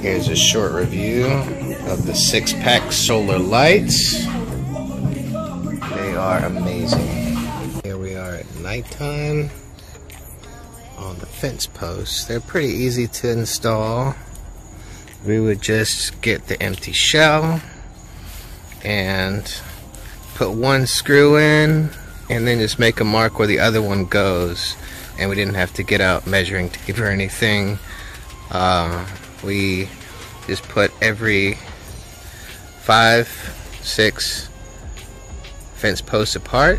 Here's a short review of the 6-pack solar lights. They are amazing. Here we are at nighttime on the fence posts. They're pretty easy to install. We would just get the empty shell and put one screw in and then just make a mark where the other one goes, and we didn't have to get out measuring tape or anything. We just put every 5-6 fence posts apart.